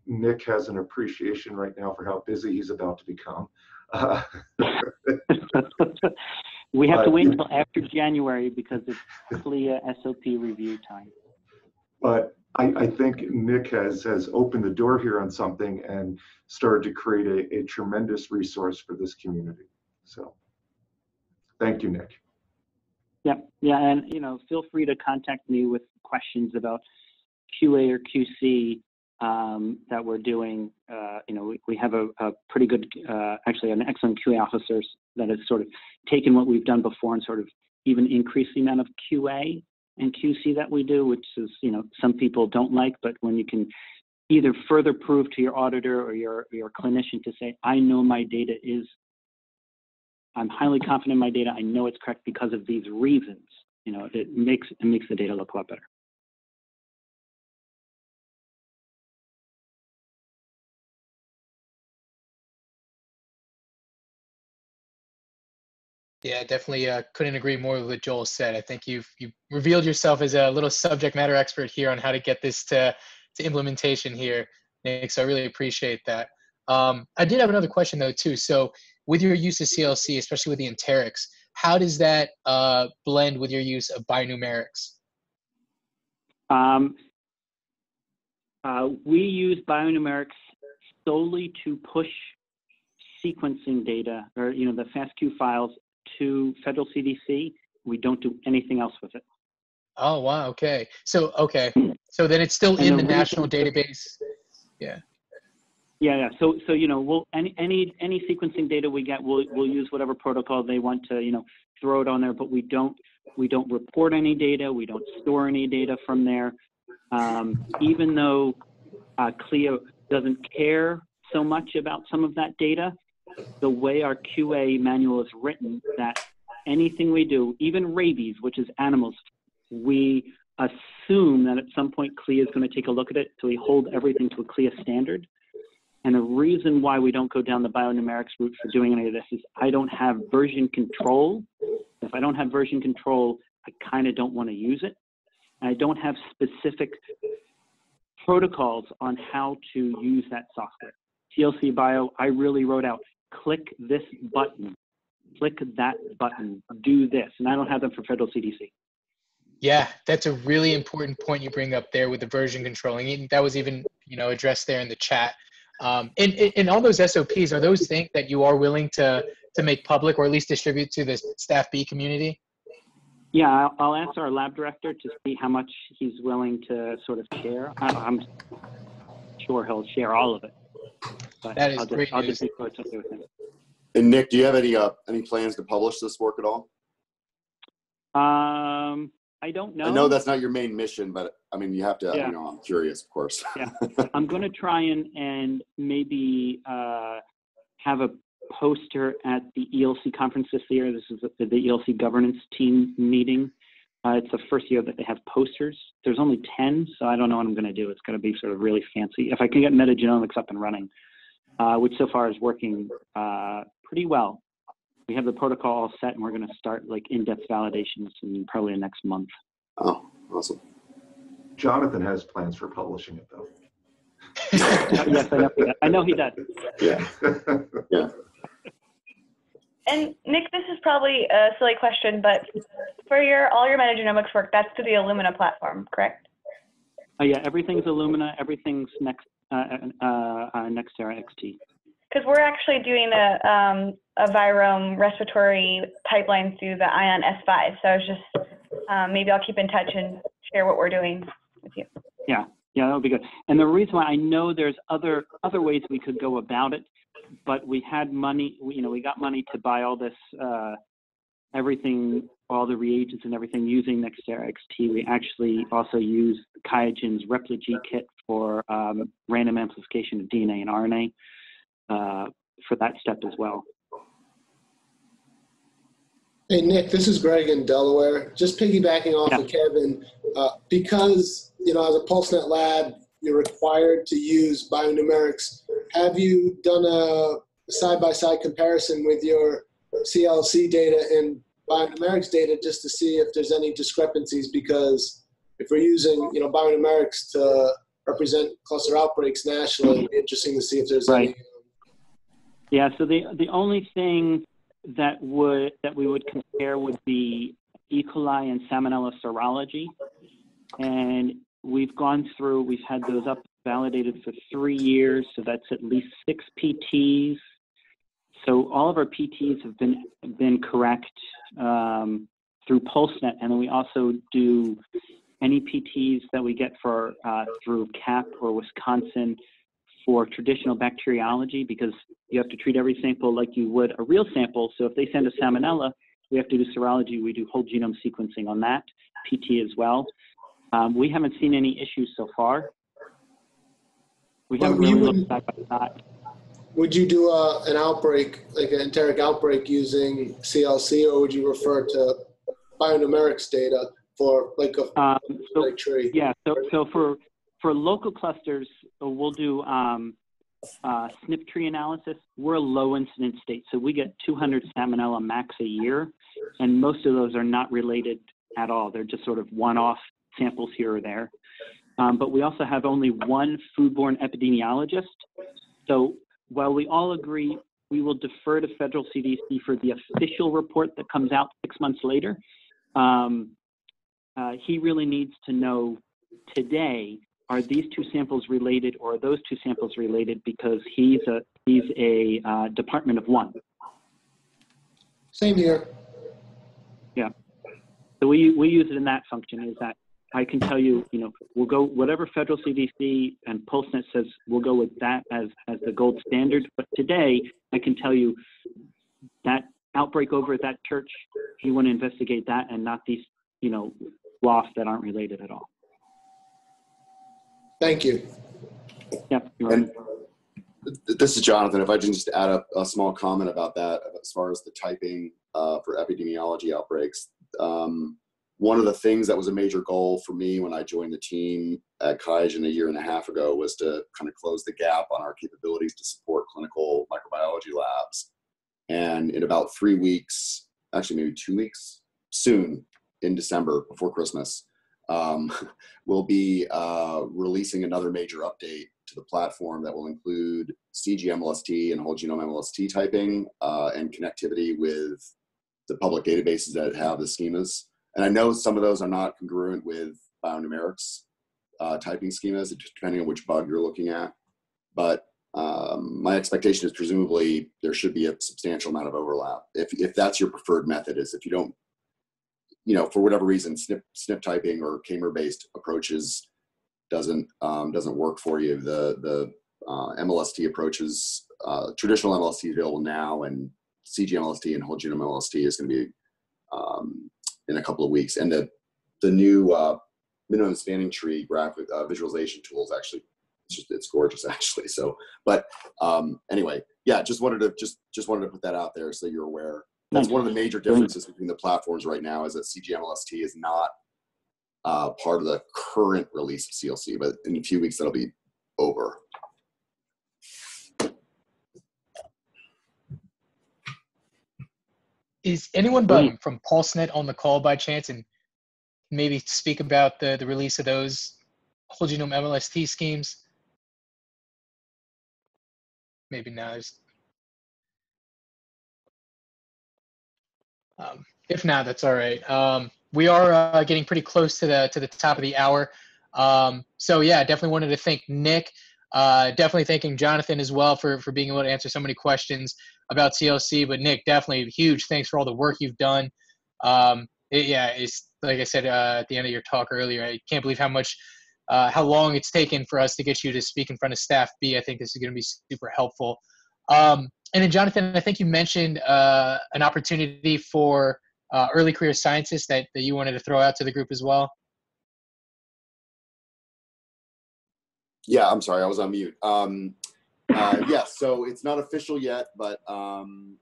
Nick has an appreciation right now for how busy he's about to become. We have to wait until after January because it's CLIA SOP review time. But I think Nick has opened the door here on something and started to create a tremendous resource for this community. So thank you, Nick. Yeah, and, you know, feel free to contact me with questions about QA or QC that we're doing. You know, we have a pretty good, actually an excellent QA officer that has sort of taken what we've done before and sort of even increased the amount of QA and QC that we do, which is, you know, some people don't like, but when you can either further prove to your auditor or your clinician to say, I know my data is, I'm highly confident in my data, I know it's correct because of these reasons, you know, it makes the data look a lot better. Yeah, definitely couldn't agree more with what Joel said. I think you've revealed yourself as a little subject matter expert here on how to get this to implementation here, Nick, so I really appreciate that. I did have another question, though, too. So with your use of CLC, especially with the enterics, how does that blend with your use of BioNumerics? We use BioNumerics solely to push sequencing data, or, you know, the FASTQ files to federal CDC. We don't do anything else with it. Oh, wow. Okay. So, okay. So then it's still in the national database. Yeah. Yeah. So you know, we'll any sequencing data we get, we'll use whatever protocol they want to, you know, throw it on there. But we don't report any data. We don't store any data from there. Even though CLIA doesn't care so much about some of that data, the way our QA manual is written, that anything we do, even rabies, which is animals, we assume that at some point CLIA is going to take a look at it, so we hold everything to a CLIA standard. And the reason why we don't go down the BioNumerics route for doing any of this is I don't have version control. If I don't have version control, I kind of don't want to use it. I don't have specific protocols on how to use that software. TLC Bio, I really wrote out, click this button, click that button, do this. And I don't have them for federal CDC. Yeah, that's a really important point you bring up there with the version controlling. That was even, you know, addressed there in the chat. And all those SOPs, are those things that you are willing to make public or at least distribute to the Staph B community? Yeah, I'll ask our lab director to see how much he's willing to sort of share. I'm sure he'll share all of it. But that is great. I'll just include something with him. And Nick, do you have any plans to publish this work at all? I don't know. I know that's not your main mission, but I mean, you have to, yeah. You know, I'm curious, of course. Yeah, I'm going to try and maybe have a poster at the ELC conference this year. This is the ELC governance team meeting. It's the first year that they have posters. There's only 10, so I don't know what I'm going to do. It's going to be sort of really fancy. If I can get metagenomics up and running, which so far is working pretty well. We have the protocol all set, and we're going to start like in-depth validations in probably the next month. Oh, awesome. Jonathan has plans for publishing it, though. Yes, I know he does. Yeah. Yeah. And Nick, this is probably a silly question, but for all your metagenomics work, that's to the Illumina platform, correct? Yeah, everything's Illumina, everything's Nextera XT. Because we're actually doing a virome respiratory pipeline through the Ion S5, so I was just maybe I'll keep in touch and share what we're doing with you. Yeah. Yeah, that would be good. And the reason why, I know there's other ways we could go about it, but we had money, we got money to buy all this, everything, all the reagents and everything using Nextera XT. We actually also use Qiagen's Repligy kit for random amplification of DNA and RNA for that step as well. Hey, Nick, this is Greg in Delaware. Just piggybacking off of Kevin, because, as a PulseNet lab, you're required to use BioNumerics. Have you done a side-by-side comparison with your CLC data and BioNumerics data just to see if there's any discrepancies? Because if we're using, BioNumerics to represent cluster outbreaks nationally, it'd be interesting to see if there's any. Yeah, so the only thing that we would compare would be E. coli and Salmonella serology. And we've gone through, we've had those up validated for 3 years, so that's at least 6 PTs. So all of our PTs have been correct through PulseNet, and then we also do any PTs that we get for through CAP or Wisconsin for traditional bacteriology, because you have to treat every sample like you would a real sample. So if they send a Salmonella, we have to do serology. We do whole genome sequencing on that, PT as well. We haven't seen any issues so far. We haven't really looked side by side. Would you do an outbreak, like an enteric outbreak, using CLC, or would you refer to BioNumerics data for like a tree? Yeah, so for local clusters, we'll do SNP tree analysis. We're a low incidence state, so we get 200 Salmonella max a year, and most of those are not related at all. They're just sort of one-off samples here or there. But we also have only one foodborne epidemiologist. So while we all agree we will defer to federal CDC for the official report that comes out 6 months later, he really needs to know today, are these two samples related, or are those two samples related? Because he's a department of one. Same here. Yeah. So we use it in that function. Is that I can tell you, we'll go whatever federal CDC and PulseNet says. We'll go with that as the gold standard. But today, I can tell you that outbreak over at that church, you want to investigate that and not these WAFs that aren't related at all. Thank you. Yeah, you're right. This is Jonathan. If I can just add a small comment about that, as far as the typing for epidemiology outbreaks. One of the things that was a major goal for me when I joined the team at Qiagen a year and a half ago was to kind of close the gap on our capabilities to support clinical microbiology labs. And in about 3 weeks, actually maybe 2 weeks, soon in December, before Christmas, we'll be releasing another major update to the platform that will include cgMLST and whole genome MLST typing and connectivity with the public databases that have the schemas. And I know some of those are not congruent with BioNumerics typing schemas, depending on which bug you're looking at. But my expectation is presumably there should be a substantial amount of overlap. If that's your preferred method, is if you don't, you know, for whatever reason, SNP typing or Kmer-based approaches doesn't work for you. The MLST approaches, traditional MLST is available now, and cgMLST and whole genome MLST is going to be in a couple of weeks. And the new minimum spanning tree graphic visualization tools actually, it's gorgeous actually. So, but anyway, yeah, just wanted to put that out there so you're aware. That's one of the major differences between the platforms right now, is that cgMLST is not part of the current release of CLC, but in a few weeks that'll be over. Is anyone from PulseNet on the call by chance, and maybe speak about the release of those whole genome MLST schemes? Maybe not. If not, that's all right. We are getting pretty close to the top of the hour. So yeah, definitely wanted to thank Nick. Definitely thanking Jonathan as well for being able to answer so many questions about CLC. But Nick, definitely huge thanks for all the work you've done. Yeah, it's like I said at the end of your talk earlier, I can't believe how much, how long it's taken for us to get you to speak in front of Staph B. I think this is going to be super helpful. And then Jonathan, I think you mentioned an opportunity for early career scientists that you wanted to throw out to the group as well. Yeah, I'm sorry, I was on mute. Yeah, so it's not official yet, but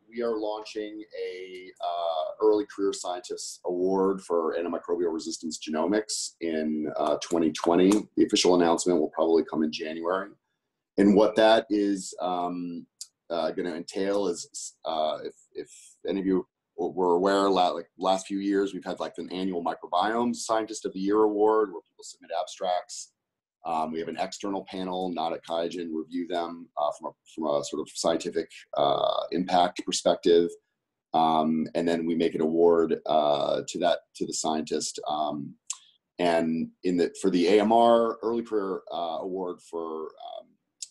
we are launching a early career scientist award for antimicrobial resistance genomics in 2020. The official announcement will probably come in January. And what that is going to entail is, if any of you were aware, like last few years, we've had like an annual microbiome scientist of the year award where people submit abstracts. We have an external panel, not at Qiagen, review them from a sort of scientific impact perspective, and then we make an award to the scientist. And for the AMR Early Career Award for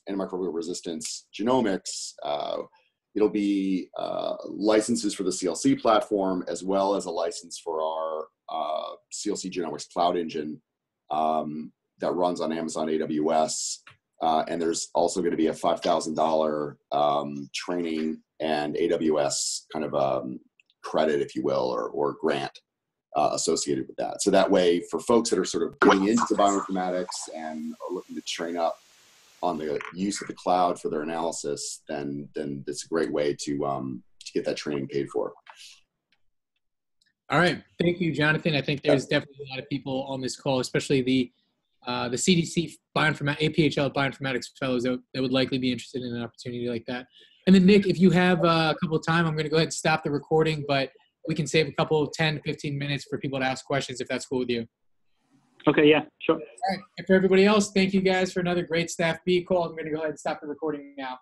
antimicrobial resistance genomics, it'll be licenses for the CLC platform as well as a license for our CLC Genomics Cloud Engine. That runs on Amazon AWS, and there's also going to be a $5,000 training and AWS kind of credit, if you will, or grant associated with that. So that way, for folks that are sort of getting into bioinformatics and are looking to train up on the use of the cloud for their analysis, then it's a great way to get that training paid for. All right, thank you, Jonathan. I think there's definitely a lot of people on this call, especially the CDC APHL bioinformatics fellows that would likely be interested in an opportunity like that. And then Nick, if you have a couple of time, I'm going to go ahead and stop the recording, but we can save a couple of 10, 15 minutes for people to ask questions if that's cool with you. Okay, yeah, sure. All right, and for everybody else, thank you guys for another great Staph B call. I'm going to go ahead and stop the recording now.